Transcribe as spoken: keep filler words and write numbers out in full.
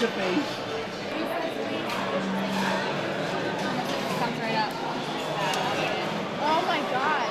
to be. Comes right up. Oh my god.